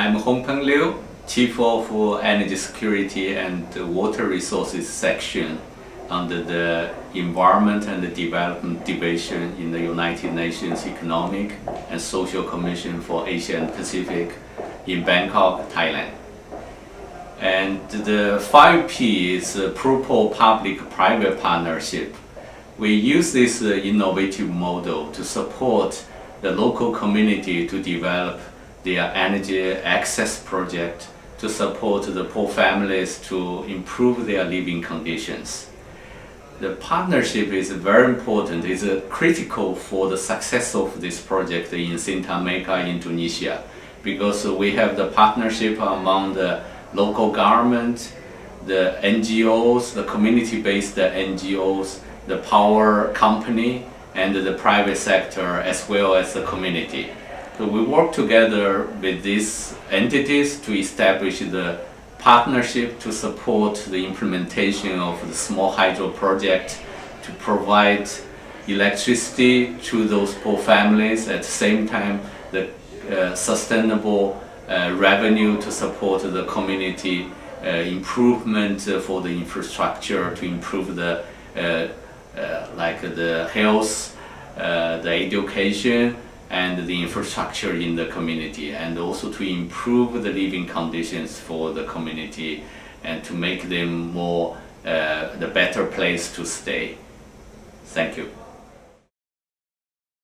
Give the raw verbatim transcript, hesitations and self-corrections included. I'm Hongpeng Liu, Chief of Energy Security and Water Resources Section under the Environment and Development Division in the United Nations Economic and Social Commission for Asia and Pacific in Bangkok, Thailand. And the five P is Purple Public-Private Partnership. We use this innovative model to support the local community to develop their energy access project to support the poor families to improve their living conditions. The partnership is very important, it's critical for the success of this project in Sintameka, Indonesia, because we have the partnership among the local government, the N G Os, the community-based N G Os, the power company, and the private sector, as well as the community. So we work together with these entities to establish the partnership to support the implementation of the small hydro project to provide electricity to those poor families, at the same time the uh, sustainable uh, revenue to support the community uh, improvement for the infrastructure, to improve the uh, Uh, like the health, uh, the education, and the infrastructure in the community, and also to improve the living conditions for the community and to make them more uh, the better place to stay. Thank you.